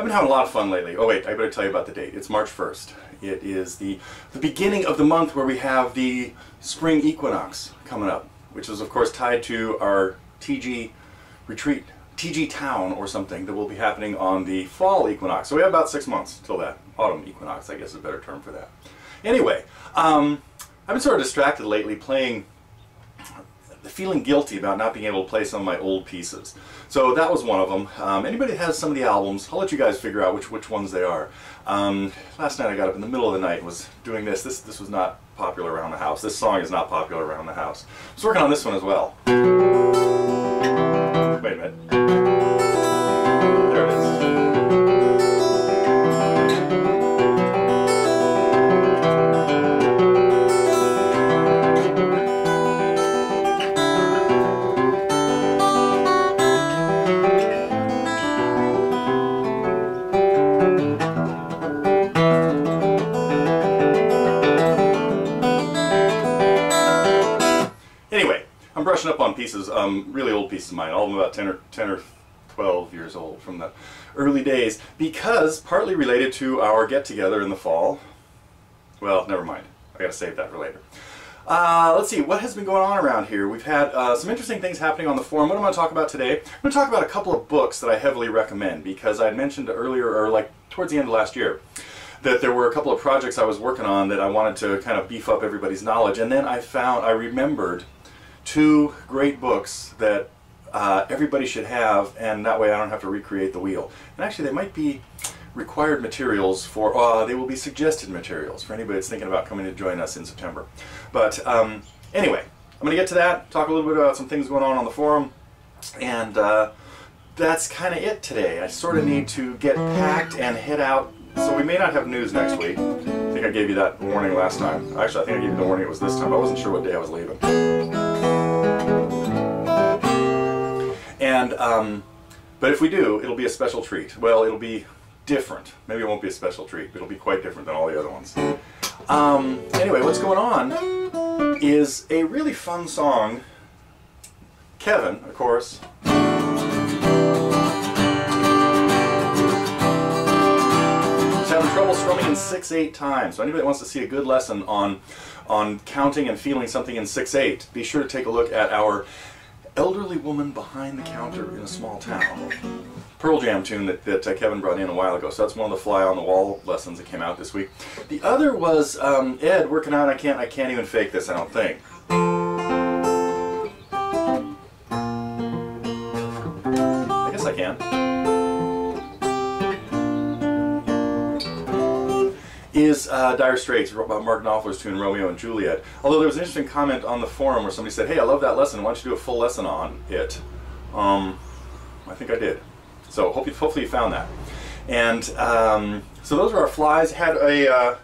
I've been having a lot of fun lately. Oh wait, I better tell you about the date. It's March 1st. It is the beginning of the month where we have the spring equinox coming up, which is of course tied to our TG retreat, TG town or something that will be happening on the fall equinox. So we have about 6 months till that. Autumn equinox, I guess, is a better term for that. Anyway, I've been sort of distracted lately playing, feeling guilty about not being able to play some of my old pieces. So that was one of them. Anybody that has some of the albums, I'll let you guys figure out which ones they are. Last night I got up in the middle of the night and was doing this. This was not popular around the house. This song is not popular around the house. I was working on this one as well. Wait a minute. There it is. Up on pieces, really old pieces of mine, all of them about 10 or 12 years old from the early days, because partly related to our get-together in the fall. Well, never mind. I gotta save that for later. Let's see, what has been going on around here? We've had some interesting things happening on the forum. What I'm going to talk about today, I'm going to talk about a couple of books that I heavily recommend, because I mentioned earlier, or like towards the end of last year, that there were a couple of projects I was working on that I wanted to kind of beef up everybody's knowledge, and then I remembered two great books that everybody should have, and that way I don't have to recreate the wheel. And actually they might be required materials for, they will be suggested materials for anybody that's thinking about coming to join us in September. But anyway, I'm going to get to that, talk a little bit about some things going on the forum, and that's kind of it today. I sort of need to get packed and head out, so we may not have news next week. I think I gave you that warning last time. Actually, I think I gave you the warning, it was this time. I wasn't sure what day I was leaving. And, but if we do, it'll be a special treat. Well, it'll be different. Maybe it won't be a special treat, but it'll be quite different than all the other ones. Anyway, what's going on is a really fun song. Kevin, of course. Having trouble strumming in 6/8 time. So anybody that wants to see a good lesson on counting and feeling something in 6/8, be sure to take a look at our Elderly Woman Behind the Counter in a Small Town, Pearl Jam tune that Kevin brought in a while ago. So that's one of the fly on the wall lessons that came out this week. The other was Ed working on I can't even fake this, I don't think. I guess I can. Is Dire Straits, Mark Knopfler's tune, Romeo and Juliet. Although there was an interesting comment on the forum where somebody said, hey, I love that lesson, why don't you do a full lesson on it? I think I did. So hopefully you found that. And so those were our flies. Had a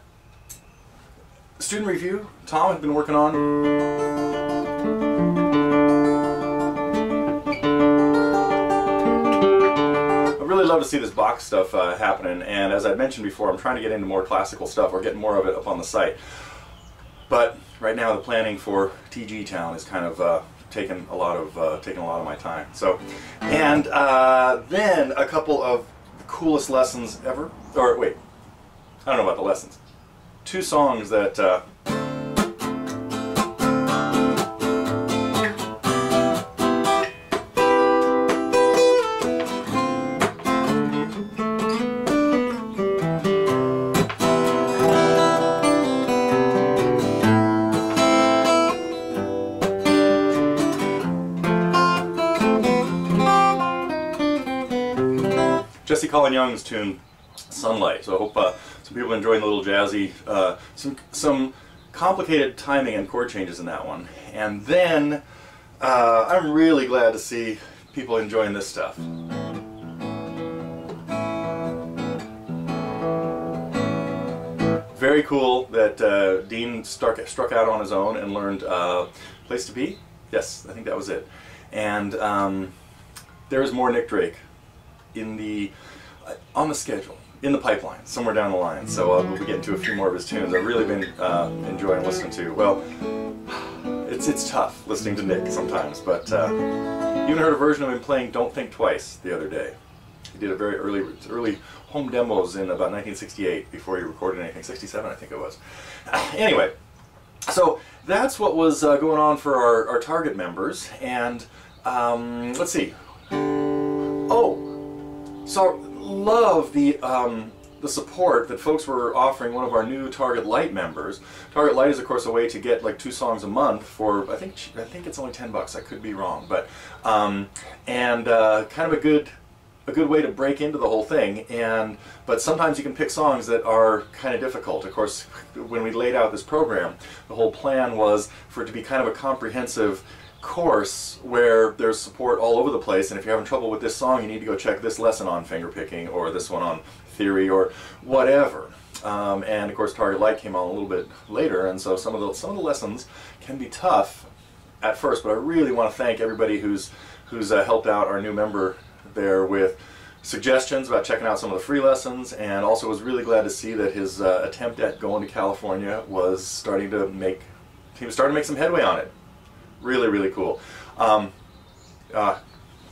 student review Tom had been working on. Love to see this Bach stuff happening, and as I mentioned before, I'm trying to get into more classical stuff or get more of it up on the site, but right now the planning for TG Town is kind of taking a lot of my time. So, and then a couple of the coolest lessons ever, or wait, I don't know about the lessons, two songs that Colin Young's tune, Sunlight. So I hope some people are enjoying the little jazzy, some complicated timing and chord changes in that one. And then I'm really glad to see people enjoying this stuff. Very cool that Dean struck out on his own and learned Place to Be. Yes, I think that was it. And there is more Nick Drake in the on the schedule, in the pipeline, somewhere down the line. So we'll be getting to a few more of his tunes. I've really been enjoying listening to. Well, it's tough listening to Nick sometimes, but even heard a version of him playing Don't Think Twice the other day. He did a very early home demos in about 1968 before he recorded anything, 67 I think it was. Anyway, so that's what was going on for our Target members, and let's see. Oh, so love the support that folks were offering one of our new Target Lite members. Target Lite is of course a way to get like 2 songs a month for I think it's only $10. I could be wrong, but kind of a good way to break into the whole thing. And but sometimes you can pick songs that are kind of difficult. Of course, when we laid out this program, the whole plan was for it to be kind of a comprehensive course where there's support all over the place, and if you're having trouble with this song, you need to go check this lesson on fingerpicking or this one on theory or whatever. And of course Target Lite came on a little bit later, and so some of the lessons can be tough at first, but I really want to thank everybody who's helped out our new member there with suggestions about checking out some of the free lessons, and also was really glad to see that his attempt at going to California was starting to make, he was starting to make some headway on it. Really, really cool.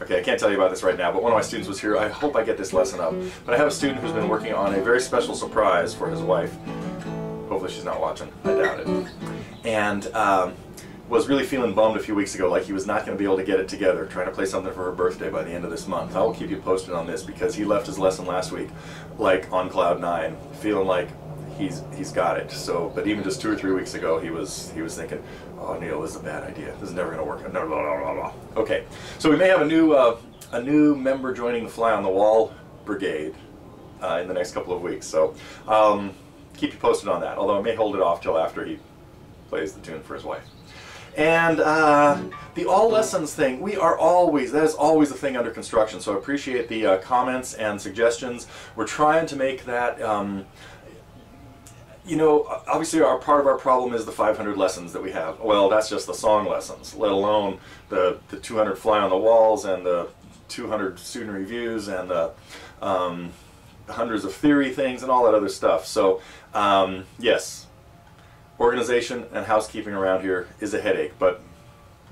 Okay, I can't tell you about this right now, but one of my students was here. I hope I get this lesson up. But I have a student who's been working on a very special surprise for his wife. Hopefully she's not watching. I doubt it. And was really feeling bummed a few weeks ago, like he was not going to be able to get it together, trying to play something for her birthday by the end of this month. I will keep you posted on this, because he left his lesson last week, like on cloud 9, feeling like he's got it. So, but even just 2 or 3 weeks ago, he was thinking, oh, Neil, this is a bad idea. This is never going to work. No, blah, blah, blah, blah. Okay, so we may have a new member joining the Fly on the Wall brigade in the next couple of weeks. So keep you posted on that. Although I may hold it off till after he plays the tune for his wife. And the all lessons thing, we are always, that is always a thing under construction. So I appreciate the comments and suggestions. We're trying to make that. You know, obviously part of our problem is the 500 lessons that we have. Well, that's just the song lessons, let alone the 200 fly on the walls and the 200 student reviews and the hundreds of theory things and all that other stuff. So, yes, organization and housekeeping around here is a headache, but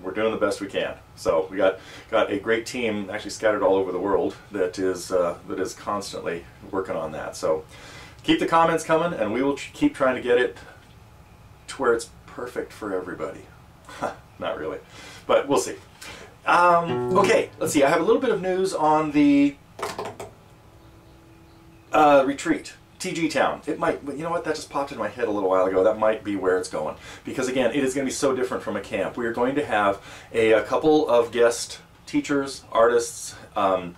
we're doing the best we can. So we got a great team actually scattered all over the world that is constantly working on that. So. Keep the comments coming, and we will keep trying to get it to where it's perfect for everybody. Not really, but we'll see. Okay, let's see. I have a little bit of news on the retreat, TG Town. It might, you know what, that just popped in my head a little while ago. That might be where it's going, because again, it is going to be so different from a camp. We are going to have a couple of guest teachers, artists, kind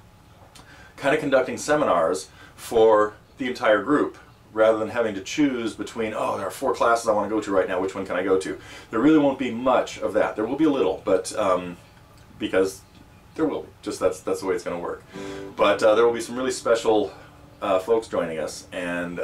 of conducting seminars for the entire group, rather than having to choose between, oh, there are 4 classes I want to go to right now, which one can I go to? There really won't be much of that. There will be a little, but because there will be, just that's the way it's going to work. But there will be some really special folks joining us, and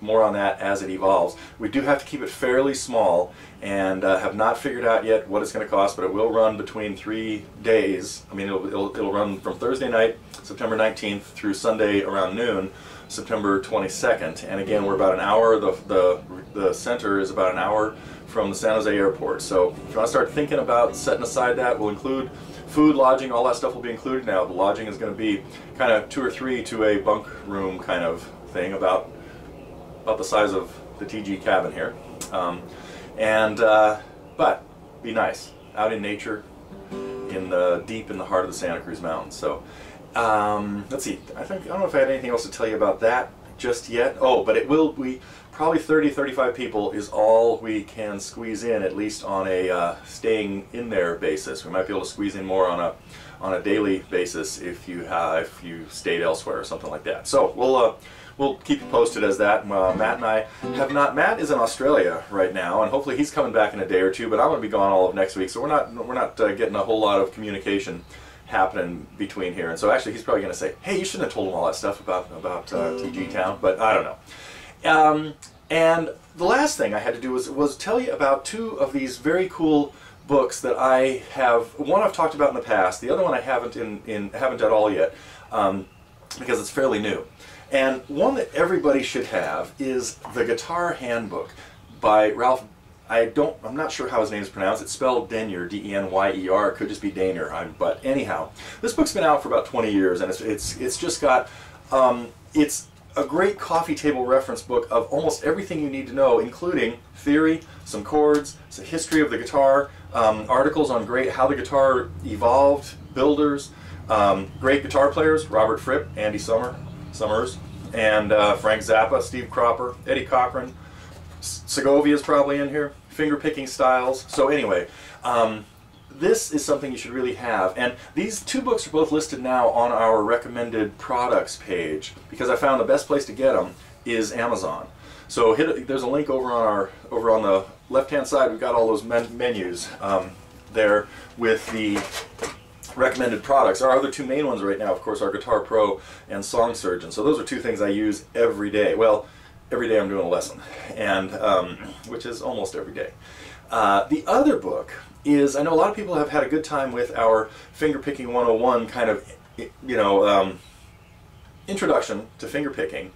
more on that as it evolves. We do have to keep it fairly small, and have not figured out yet what it's going to cost, but it will run between 3 days. I mean, it'll run from Thursday night, September 19th, through Sunday around noon, September 22nd. And again, we're about an hour, the center is about an hour from the San Jose airport. So if you want to start thinking about setting aside that, we'll include food, lodging, all that stuff will be included now. The lodging is going to be kind of 2 or 3 to a bunk room kind of thing, about the size of the TG cabin here, but be nice, out in nature, deep in the heart of the Santa Cruz Mountains. So let's see, I don't know if I had anything else to tell you about that just yet. Oh, but it will be probably 30-35 people is all we can squeeze in, at least on a staying in there basis. We might be able to squeeze in more on a daily basis if you stayed elsewhere or something like that. So we'll keep you posted as that. Matt and I have not. Matt is in Australia right now, and hopefully he's coming back in a day or two. But I'm going to be gone all of next week, so we're not getting a whole lot of communication happening between here. And so actually, he's probably going to say, "Hey, you shouldn't have told him all that stuff about TG Town." But I don't know. And the last thing I had to do was tell you about 2 of these very cool books that I have. One I've talked about in the past. The other one I haven't haven't at all yet, because it's fairly new. And one that everybody should have is The Guitar Handbook by Ralph I'm not sure how his name is pronounced. It's spelled Denyer, D-E-N-Y-E-R. It could just be Daner. But anyhow, this book's been out for about 20 years, and it's just got it's a great coffee table reference book of almost everything you need to know, including theory, some chords, some history of the guitar, articles on how the guitar evolved, builders, great guitar players, Robert Fripp, Andy Summers, and Frank Zappa, Steve Cropper, Eddie Cochran. Segovia is probably in here, finger-picking styles. So anyway, this is something you should really have. And these two books are both listed now on our recommended products page, because I found the best place to get them is Amazon. So there's a link over on the left-hand side. We've got all those menus there with the recommended products. Our other two main ones right now, of course, are Guitar Pro and Song Surgeon. So those are two things I use every day. Well, every day I'm doing a lesson, and which is almost every day. The other book is, I know a lot of people have had a good time with our Fingerpicking 101 kind of, introduction to fingerpicking.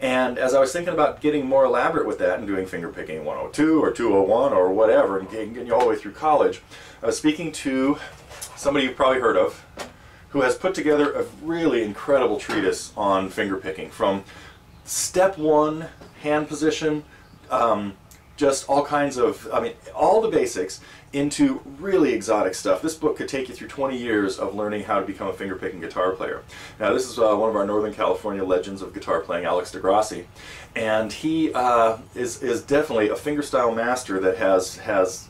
And as I was thinking about getting more elaborate with that and doing Fingerpicking 102 or 201 or whatever, and getting you all the way through college, I was speaking to somebody you've probably heard of, who has put together a really incredible treatise on fingerpicking, from step one, hand position, just all kinds of, all the basics, into really exotic stuff. This book could take you through 20 years of learning how to become a fingerpicking guitar player. Now, this is one of our Northern California legends of guitar playing, Alex de Grassi, and he is definitely a fingerstyle master that has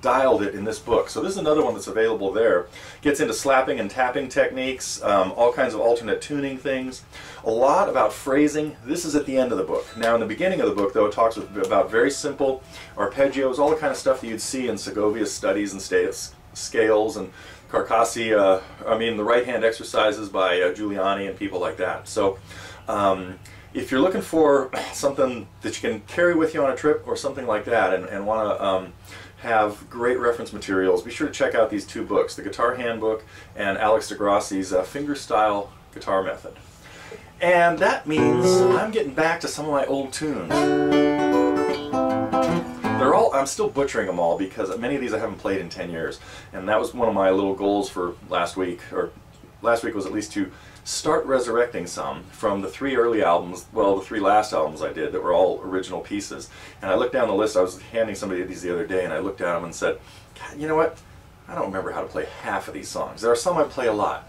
dialed it in this book. So this is another one that's available there. Gets into slapping and tapping techniques, all kinds of alternate tuning things, a lot about phrasing. This is at the end of the book. Now, in the beginning of the book, though, it talks about very simple arpeggios, all the kind of stuff that you'd see in Segovia's studies and scales and Carcassi, the right-hand exercises by Giuliani and people like that. So if you're looking for something that you can carry with you on a trip or something like that, and want to have great reference materials, be sure to check out these two books, The Guitar Handbook and Alex de Grassi's Fingerstyle Guitar Method. And that means I'm getting back to some of my old tunes. They're all, I'm still butchering them all, because many of these I haven't played in 10 years. And that was one of my little goals for last week, was at least to start resurrecting some from the three early albums, well, the three last albums I did that were all original pieces. And I looked down the list, I was handing somebody these the other day, and I looked at them and said, God, you know what, I don't remember how to play half of these songs. There are some I play a lot.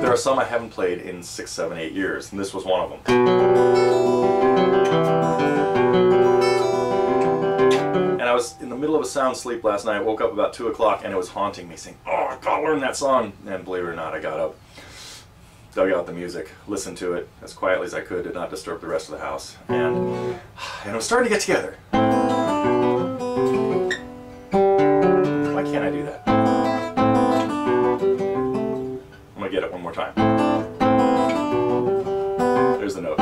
There are some I haven't played in 6, 7, 8 years, and this was one of them. I was in the middle of a sound sleep last night. I woke up about 2 o'clock, and it was haunting me, saying, oh, I gotta learn that song. And believe it or not, I got up, dug out the music, listened to it as quietly as I could, did not disturb the rest of the house, and it was starting to get together. Why can't I do that? I'm gonna get it one more time. There's the note.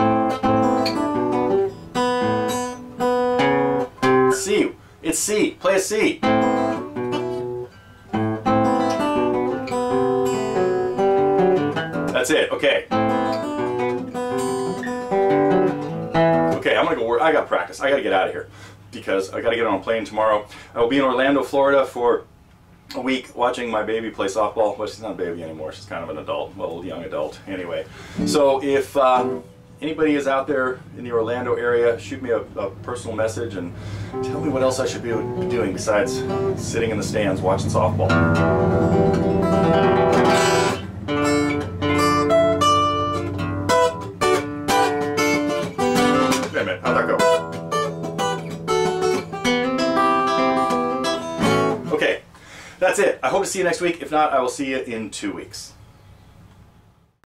C. It's C. Play a C. That's it. Okay. Okay, I'm gonna go work. I got practice. I gotta get out of here, because I gotta get on a plane tomorrow. I will be in Orlando, Florida for a week, watching my baby play softball. Well, she's not a baby anymore. She's kind of an adult, well, young adult. Anyway, so if anybody is out there in the Orlando area, shoot me a personal message and tell me what else I should be doing besides sitting in the stands watching softball. Wait a minute, how'd that go? Okay, that's it. I hope to see you next week. If not, I will see you in 2 weeks.